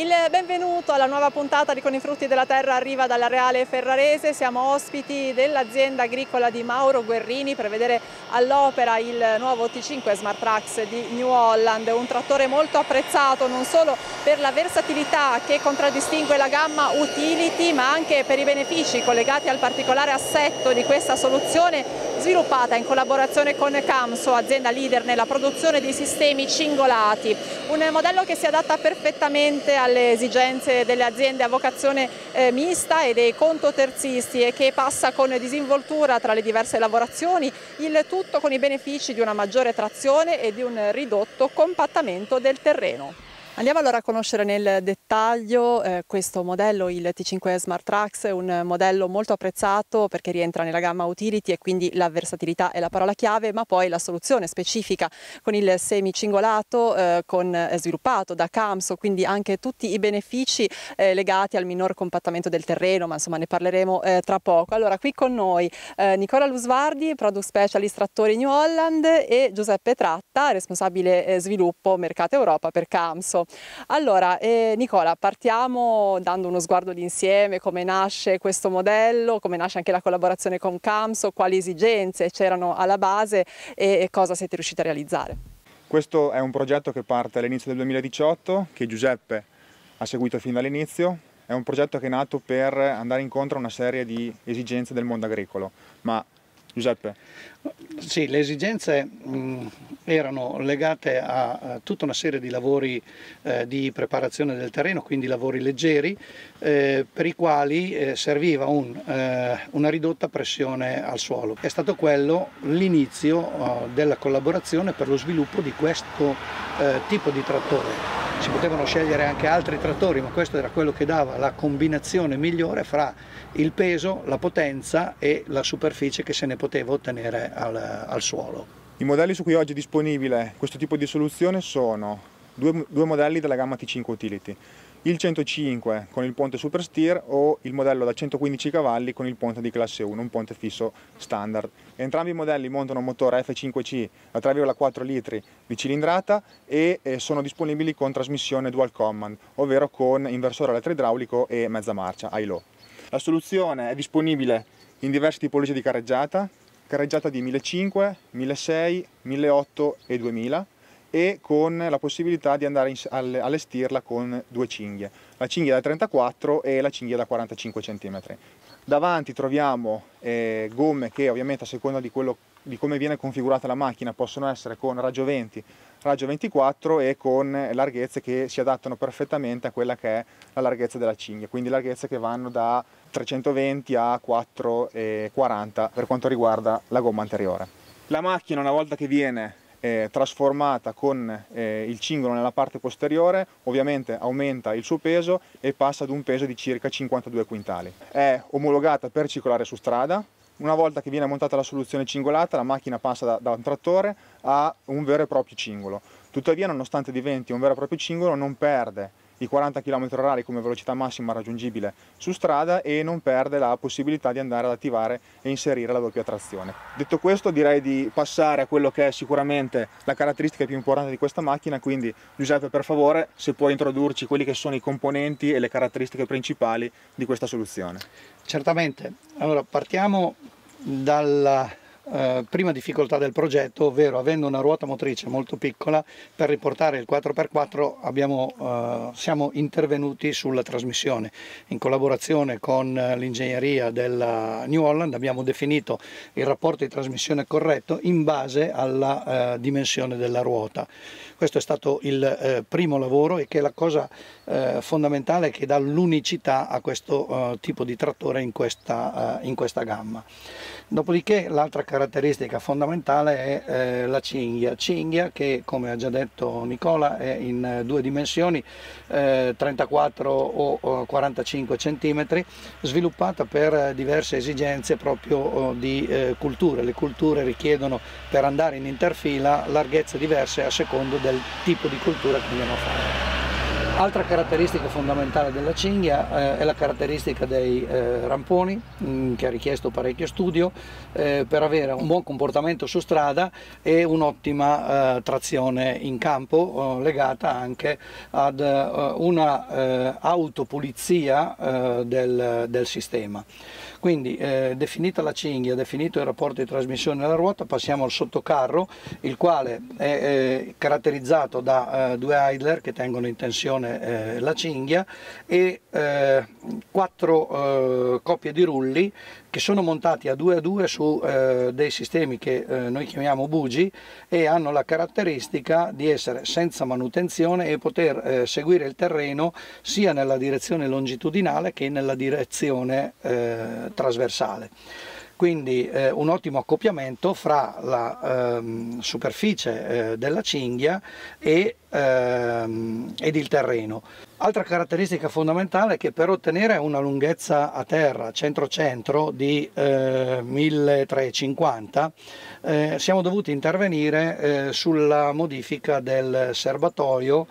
Il benvenuto alla nuova puntata di Con i Frutti della Terra arriva dalla Reale Ferrarese. Siamo ospiti dell'azienda agricola di Mauro Guerrini per vedere all'opera il nuovo T5 SmartTrax di New Holland, un trattore molto apprezzato non solo per la versatilità che contraddistingue la gamma utility, ma anche per i benefici collegati al particolare assetto di questa soluzione sviluppata in collaborazione con Camso, azienda leader nella produzione di sistemi cingolati. Un modello che si adatta perfettamente alle esigenze delle aziende a vocazione mista e dei contoterzisti e che passa con disinvoltura tra le diverse lavorazioni, il tutto con i benefici di una maggiore trazione e di un ridotto compattamento del terreno. Andiamo allora a conoscere nel dettaglio questo modello, il T5 SmartTrax, un modello molto apprezzato perché rientra nella gamma utility e quindi la versatilità è la parola chiave, ma poi la soluzione specifica con il semicingolato sviluppato da Camso, quindi anche tutti i benefici legati al minor compattamento del terreno, ma insomma ne parleremo tra poco. Allora qui con noi Nicola Lusvardi, Product Specialist Trattori New Holland, e Giuseppe Tratta, responsabile sviluppo mercato Europa per Camso. Allora Nicola, partiamo dando uno sguardo d'insieme, come nasce questo modello, come nasce anche la collaborazione con Camso, quali esigenze c'erano alla base e cosa siete riusciti a realizzare. Questo è un progetto che parte all'inizio del 2018, che Giuseppe ha seguito fin dall'inizio. È un progetto che è nato per andare incontro a una serie di esigenze del mondo agricolo. Ma Giuseppe? Sì, le esigenze erano legate a tutta una serie di lavori di preparazione del terreno, quindi lavori leggeri, per i quali serviva una ridotta pressione al suolo. È stato quello l'inizio della collaborazione per lo sviluppo di questo tipo di trattore. Si potevano scegliere anche altri trattori, ma questo era quello che dava la combinazione migliore fra il peso, la potenza e la superficie che se ne poteva ottenere al suolo. I modelli su cui oggi è disponibile questo tipo di soluzione sono due modelli della gamma T5 Utility, il 105 con il ponte Supersteer o il modello da 115 cavalli con il ponte di classe 1, un ponte fisso standard. Entrambi i modelli montano un motore F5C da 3,4 litri di cilindrata e sono disponibili con trasmissione dual command, ovvero con inversore elettroidraulico e mezza marcia, i-low. La soluzione è disponibile in diverse tipologie di carreggiata di 1500, 1600, 1800 e 2000, e con la possibilità di andare a allestirla con due cinghie, la cinghia da 34 e la cinghia da 45 cm. Davanti troviamo gomme che ovviamente a seconda di come viene configurata la macchina possono essere con raggio 20, raggio 24 e con larghezze che si adattano perfettamente a quella che è la larghezza della cinghia, quindi larghezze che vanno da 320 a 440 per quanto riguarda la gomma anteriore. La macchina, una volta che viene trasformata con il cingolo nella parte posteriore, ovviamente aumenta il suo peso e passa ad un peso di circa 52 quintali. È omologata per circolare su strada. Una volta che viene montata la soluzione cingolata, la macchina passa da un trattore a un vero e proprio cingolo. Tuttavia, nonostante diventi un vero e proprio cingolo, non perde i 40 km/h come velocità massima raggiungibile su strada e non perde la possibilità di andare ad attivare e inserire la doppia trazione. Detto questo, direi di passare a quello che è sicuramente la caratteristica più importante di questa macchina, quindi Giuseppe, per favore, se puoi introdurci quelli che sono i componenti e le caratteristiche principali di questa soluzione. Certamente. Allora, partiamo dalla prima difficoltà del progetto, ovvero avendo una ruota motrice molto piccola, per riportare il 4x4 siamo intervenuti sulla trasmissione. In collaborazione con l'ingegneria della New Holland abbiamo definito il rapporto di trasmissione corretto in base alla dimensione della ruota. Questo è stato il primo lavoro e che è la cosa fondamentale che dà l'unicità a questo tipo di trattore in questa gamma. Dopodiché l'altra caratteristica fondamentale è la cinghia che, come ha già detto Nicola, è in due dimensioni, 34 o 45 cm, sviluppata per diverse esigenze proprio di culture. Le culture richiedono, per andare in interfila, larghezze diverse a seconda del tipo di cultura che andiamo a fare. Altra caratteristica fondamentale della cinghia è la caratteristica dei ramponi, che ha richiesto parecchio studio per avere un buon comportamento su strada e un'ottima trazione in campo, legata anche ad una autopulizia del sistema. Quindi definita la cinghia, definito il rapporto di trasmissione alla ruota, passiamo al sottocarro, il quale è caratterizzato da due idler che tengono in tensione la cinghia e quattro coppie di rulli che sono montati a due su dei sistemi che noi chiamiamo bugi, e hanno la caratteristica di essere senza manutenzione e poter seguire il terreno sia nella direzione longitudinale che nella direzione trasversale. Quindi un ottimo accoppiamento fra la superficie della cinghia ed il terreno. Altra caratteristica fondamentale è che per ottenere una lunghezza a terra centro-centro di 1350 siamo dovuti intervenire sulla modifica del serbatoio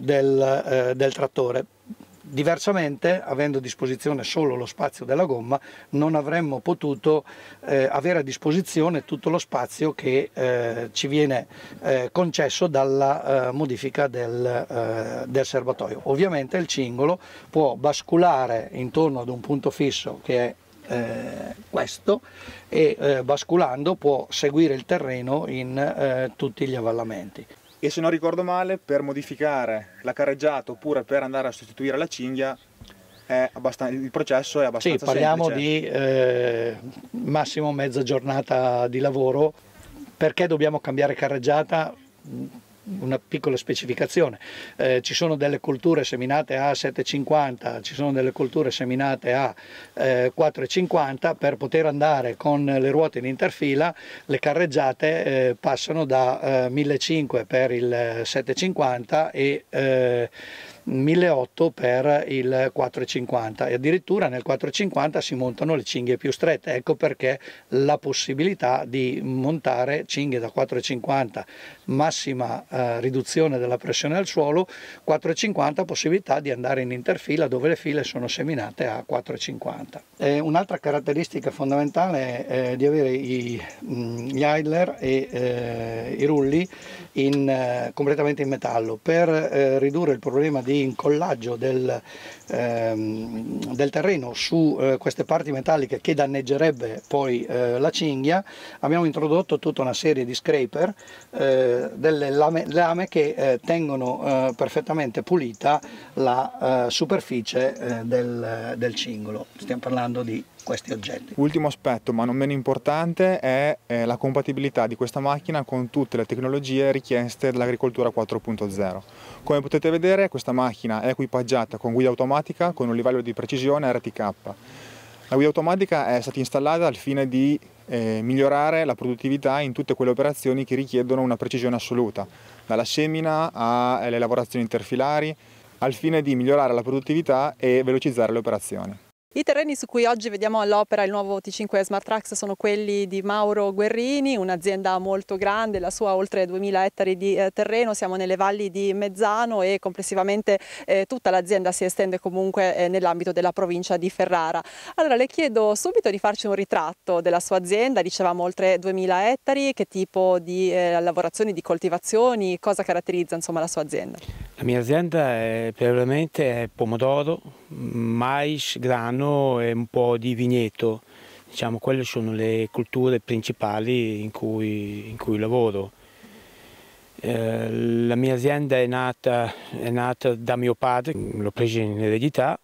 del trattore. Diversamente, avendo a disposizione solo lo spazio della gomma, non avremmo potuto avere a disposizione tutto lo spazio che ci viene concesso dalla modifica del serbatoio. Ovviamente il cingolo può basculare intorno ad un punto fisso che è questo, e basculando può seguire il terreno in tutti gli avvallamenti. E se non ricordo male, per modificare la carreggiata oppure per andare a sostituire la cinghia il processo è abbastanza semplice. Parliamo di massimo mezza giornata di lavoro. Perché dobbiamo cambiare carreggiata? Una piccola specificazione: ci sono delle colture seminate a 7,50, ci sono delle colture seminate a 4,50. Per poter andare con le ruote in interfila, le carreggiate passano da 1.500 per il 7,50 e 1.800 per il 4,50, e addirittura nel 4,50 si montano le cinghie più strette. Ecco perché la possibilità di montare cinghie da 4,50, massima riduzione della pressione al suolo, 4,50, possibilità di andare in interfila dove le file sono seminate a 4,50. Un'altra caratteristica fondamentale è di avere gli idler e i rulli completamente in metallo, per ridurre il problema di incollaggio del terreno su queste parti metalliche che danneggerebbe poi la cinghia. Abbiamo introdotto tutta una serie di scraper, delle lame che tengono perfettamente pulita la superficie del cingolo. Stiamo parlando di questi oggetti. Ultimo aspetto, ma non meno importante, è la compatibilità di questa macchina con tutte le tecnologie richieste dall'agricoltura 4.0. Come potete vedere, questa macchina è equipaggiata con guida automatica con un livello di precisione RTK. La guida automatica è stata installata al fine di migliorare la produttività in tutte quelle operazioni che richiedono una precisione assoluta, dalla semina alle lavorazioni interfilari, al fine di migliorare la produttività e velocizzare le operazioni. I terreni su cui oggi vediamo all'opera il nuovo T5 SmartTrax sono quelli di Mauro Guerrini, un'azienda molto grande, la sua oltre 2000 ettari di terreno. Siamo nelle valli di Mezzano e complessivamente tutta l'azienda si estende comunque nell'ambito della provincia di Ferrara. Allora le chiedo subito di farci un ritratto della sua azienda. Dicevamo oltre 2000 ettari, che tipo di lavorazioni, di coltivazioni, cosa caratterizza insomma la sua azienda? La mia azienda è prevalentemente pomodoro, mais, grano e un po' di vigneto, diciamo, quelle sono le colture principali in cui lavoro. La mia azienda è nata da mio padre, l'ho presa in eredità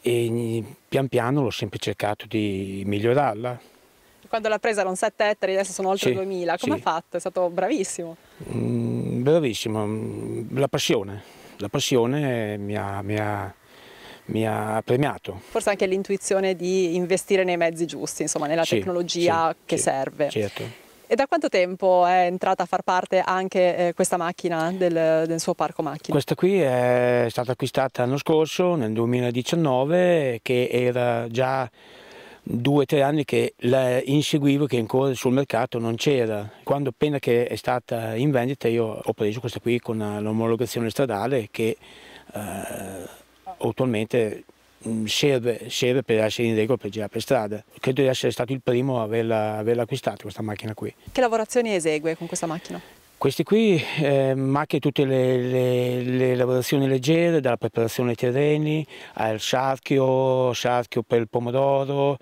e pian piano l'ho sempre cercato di migliorarla. Quando l'ha presa erano 7 ettari, adesso sono oltre 2000, come ha fatto? È stato bravissimo. Bravissimo, la passione mi ha premiato. Forse anche l'intuizione di investire nei mezzi giusti, insomma, nella tecnologia che serve. Certo. E da quanto tempo è entrata a far parte anche questa macchina del suo parco macchine? Questa qui è stata acquistata l'anno scorso, nel 2019, che era già 2 o 3 anni che la inseguivo, che ancora sul mercato non c'era. Quando appena che è stata in vendita io ho preso questa qui con l'omologazione stradale, che attualmente serve per essere in regola per girare per strada. Credo di essere stato il primo a averla acquistata questa macchina qui. Che lavorazioni esegue con questa macchina? Queste qui macchie tutte le lavorazioni leggere, dalla preparazione terreni al sarchio per il pomodoro,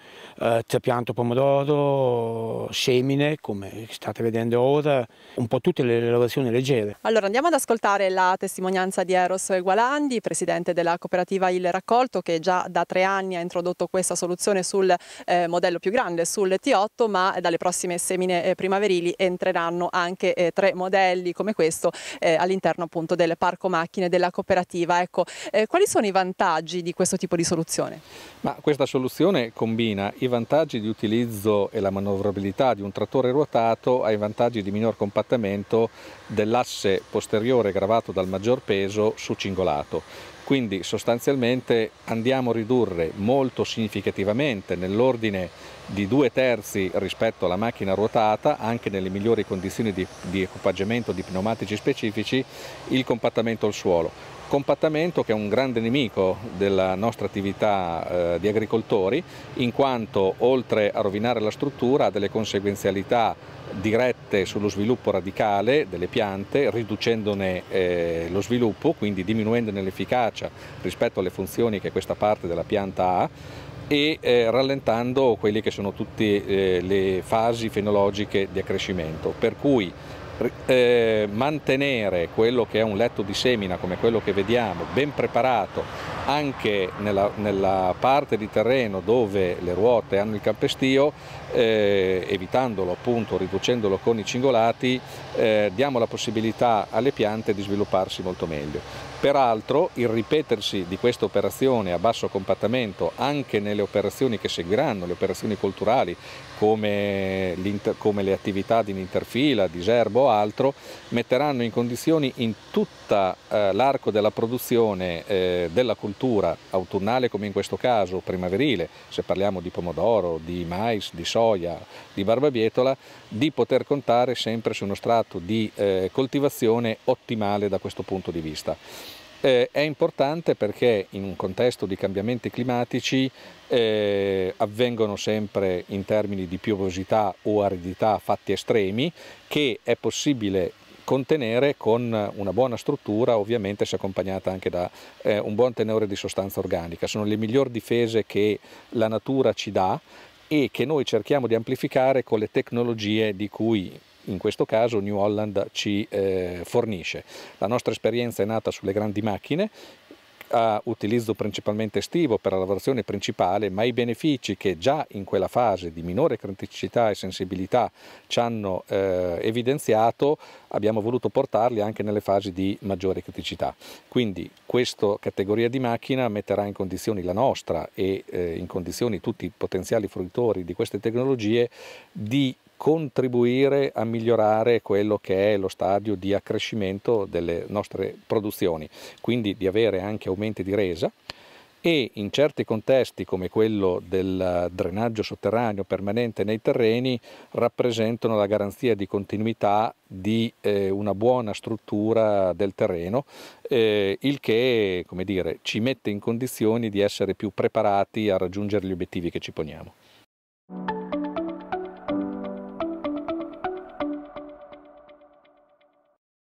trapianto pomodoro, semine, come state vedendo ora, un po' tutte le lavorazioni leggere. Allora andiamo ad ascoltare la testimonianza di Eros Gualandi, presidente della cooperativa Il Raccolto, che già da 3 anni ha introdotto questa soluzione sul modello più grande, sul T8, ma dalle prossime semine primaverili entreranno anche 3 modelli. Modelli come questo all'interno appunto del parco macchine della cooperativa. Ecco, quali sono i vantaggi di questo tipo di soluzione? Ma questa soluzione combina i vantaggi di utilizzo e la manovrabilità di un trattore ruotato ai vantaggi di minor compattamento dell'asse posteriore gravato dal maggior peso su cingolato. Quindi sostanzialmente andiamo a ridurre molto significativamente, nell'ordine di 2/3 rispetto alla macchina ruotata, anche nelle migliori condizioni di equipaggiamento di pneumatici specifici, il compattamento al suolo. Compattamento che è un grande nemico della nostra attività di agricoltori, in quanto oltre a rovinare la struttura ha delle conseguenzialità dirette sullo sviluppo radicale delle piante, riducendone lo sviluppo, quindi diminuendone l'efficacia rispetto alle funzioni che questa parte della pianta ha, e rallentando quelle che sono tutte le fasi fenologiche di accrescimento. Per cui mantenere quello che è un letto di semina come quello che vediamo, ben preparato anche nella parte di terreno dove le ruote hanno il campestio, evitandolo appunto, riducendolo con i cingolati, diamo la possibilità alle piante di svilupparsi molto meglio. Peraltro il ripetersi di questa operazione a basso compattamento anche nelle operazioni che seguiranno, le operazioni colturali come le attività di interfila, di serbo o altro, metteranno in condizioni in tutta l'arco della produzione della cultura autunnale, come in questo caso primaverile, se parliamo di pomodoro, di mais, di soia, di barbabietola, di poter contare sempre su uno strato di coltivazione ottimale da questo punto di vista. È importante perché in un contesto di cambiamenti climatici avvengono sempre in termini di piovosità o aridità fatti estremi che è possibile contenere con una buona struttura, ovviamente se accompagnata anche da un buon tenore di sostanza organica. Sono le migliori difese che la natura ci dà e che noi cerchiamo di amplificare con le tecnologie di cui in questo caso New Holland ci fornisce. La nostra esperienza è nata sulle grandi macchine, a utilizzo principalmente estivo per la lavorazione principale, ma i benefici che già in quella fase di minore criticità e sensibilità ci hanno evidenziato, abbiamo voluto portarli anche nelle fasi di maggiore criticità. Quindi questa categoria di macchina metterà in condizioni la nostra e in condizioni tutti i potenziali fruitori di queste tecnologie di contribuire a migliorare quello che è lo stadio di accrescimento delle nostre produzioni, quindi di avere anche aumenti di resa e in certi contesti come quello del drenaggio sotterraneo permanente nei terreni rappresentano la garanzia di continuità di una buona struttura del terreno, il che, come dire, ci mette in condizioni di essere più preparati a raggiungere gli obiettivi che ci poniamo.